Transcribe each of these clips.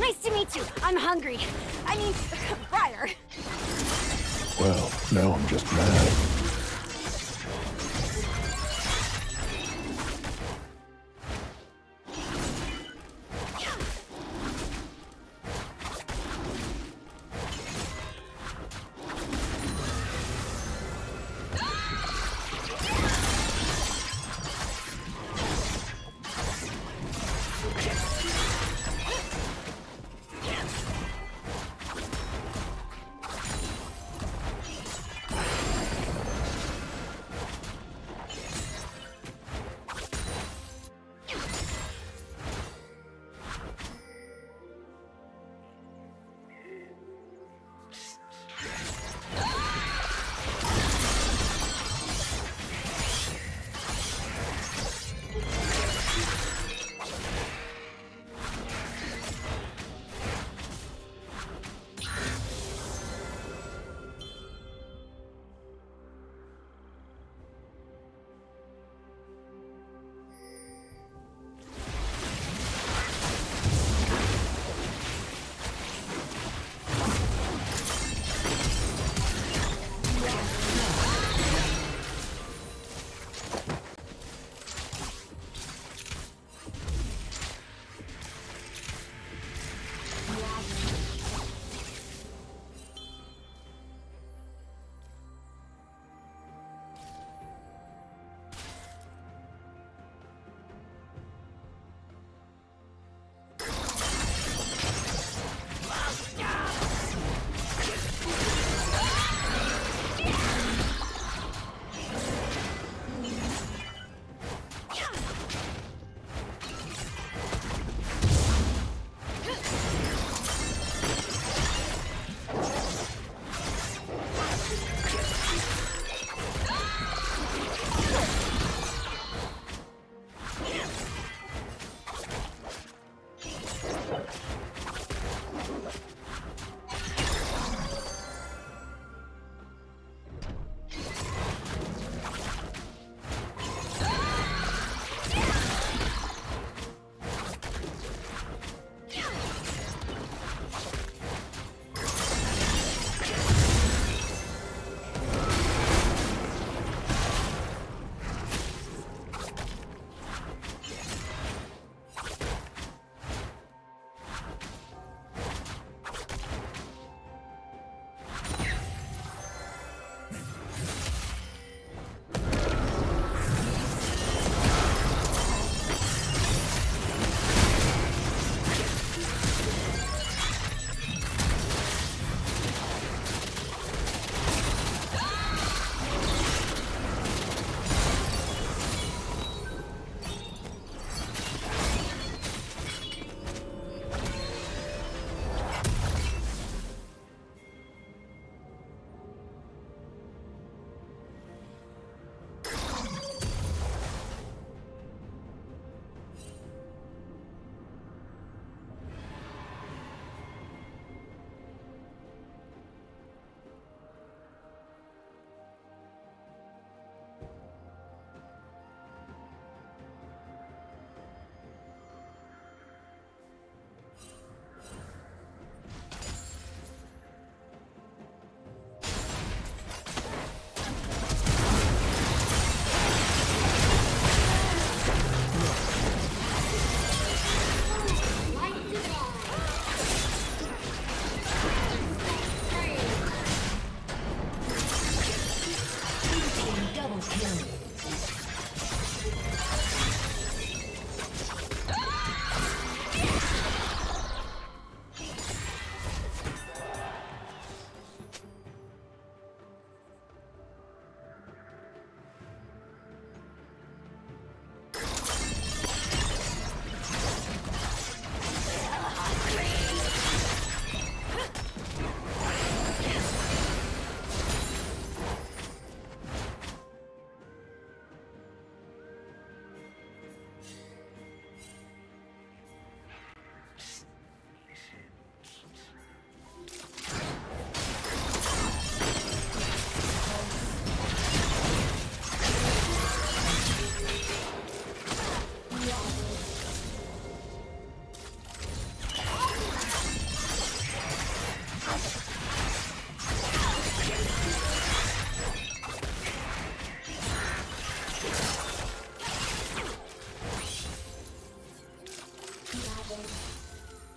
Nice to meet you. I'm hungry. I mean, Briar. Well, now I'm just mad.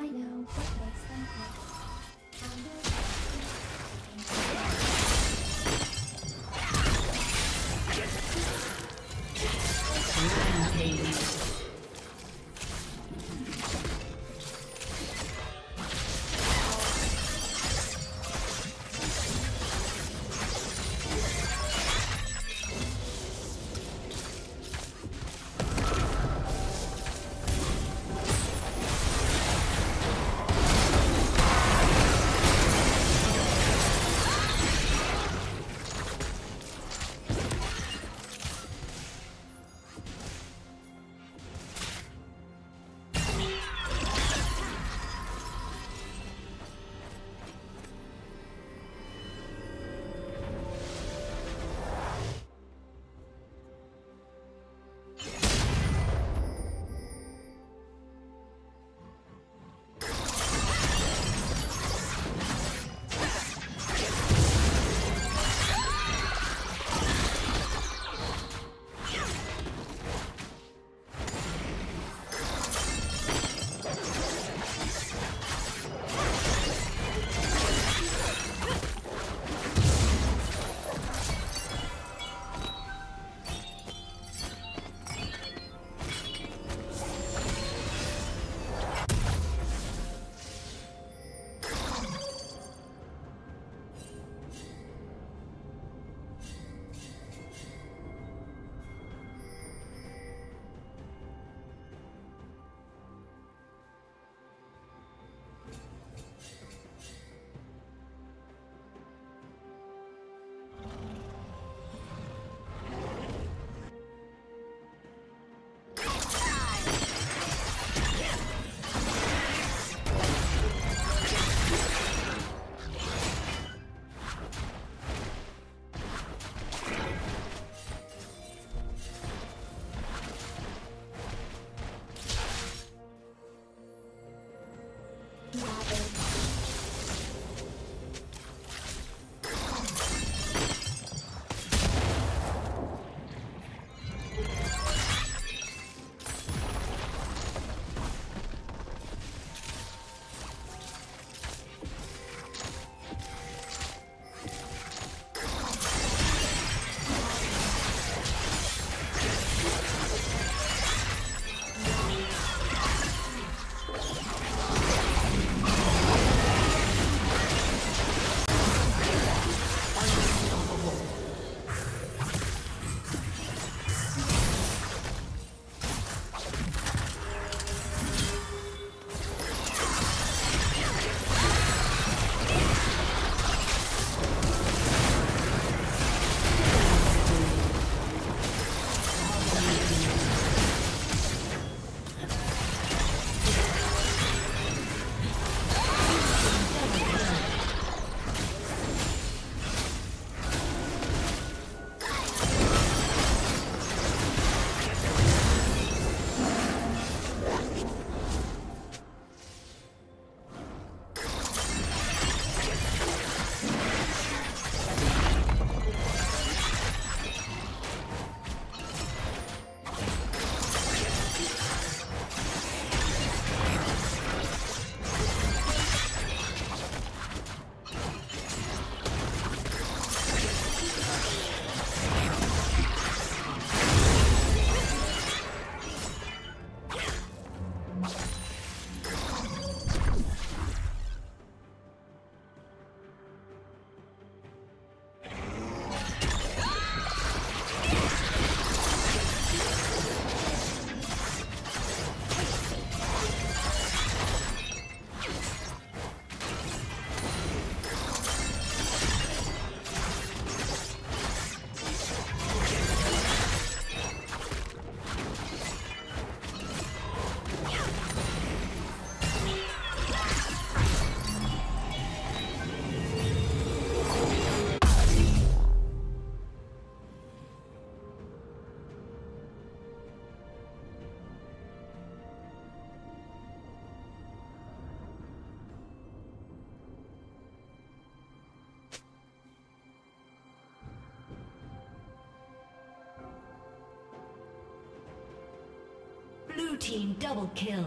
I know what makes them happy. Blue team double kill.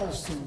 Awesome.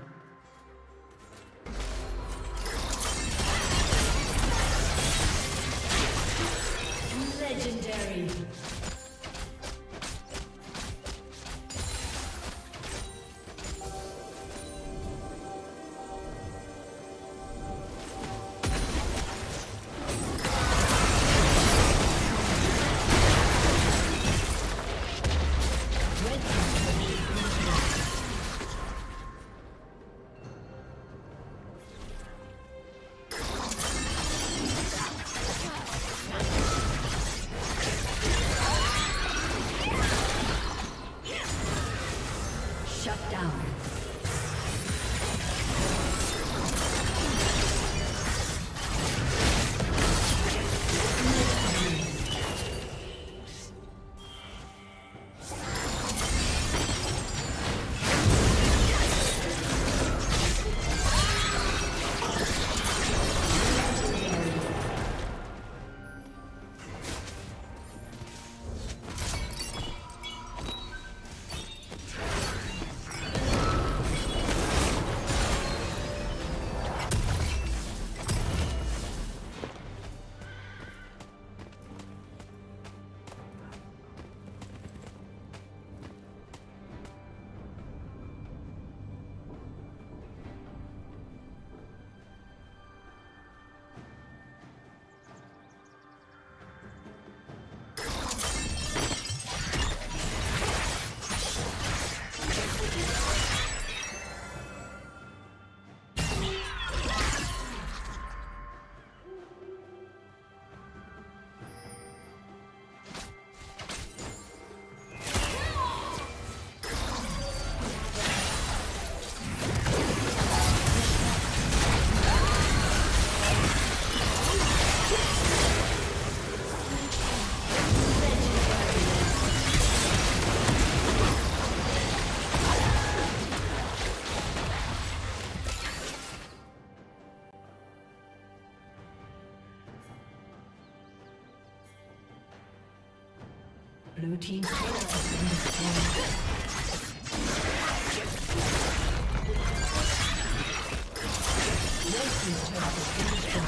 Red team's turret has been destroyed. Legendary. Blue team's turret has been destroyed. Red team's turret has been destroyed.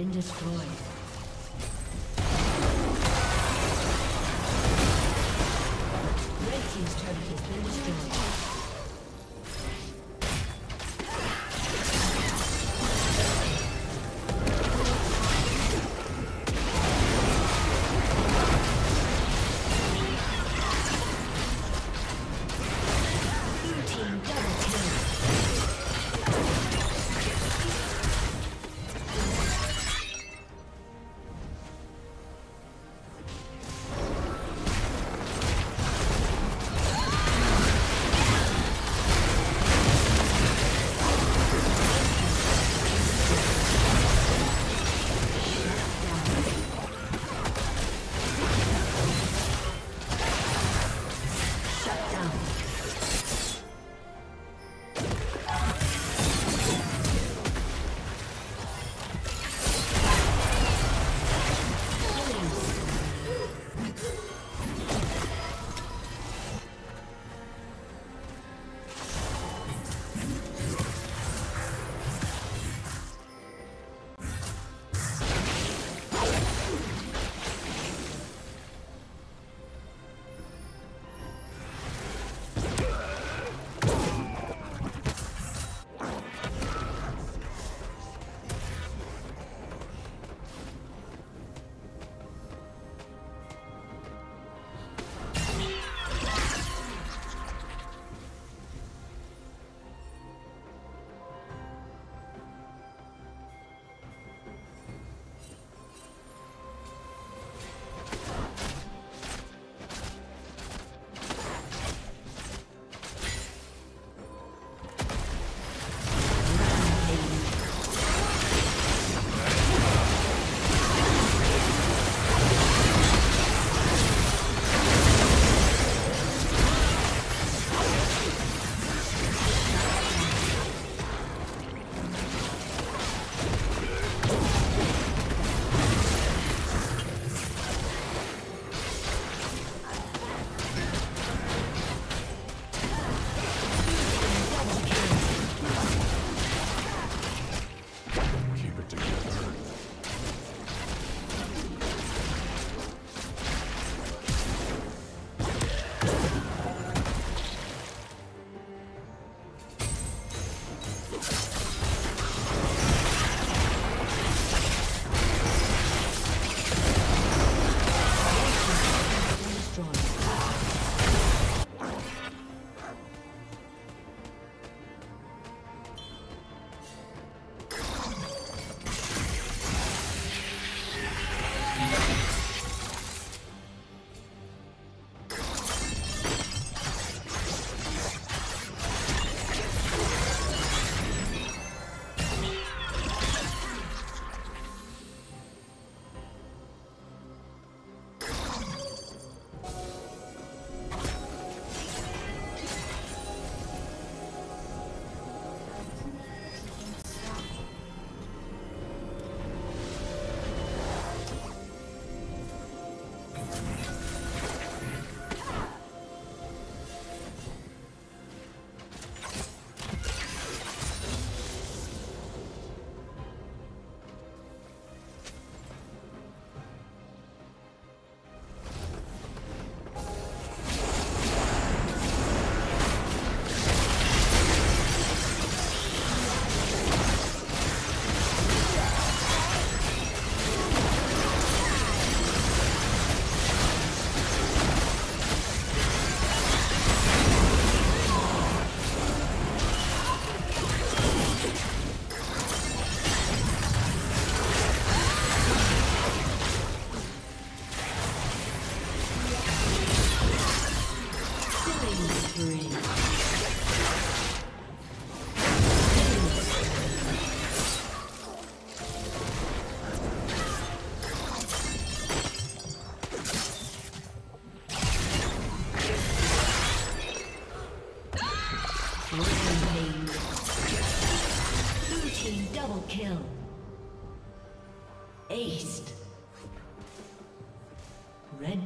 been destroyed. Red team's turret has been destroyed.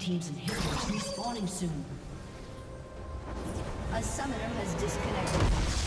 Teams and heroes respawning soon. A summoner has disconnected.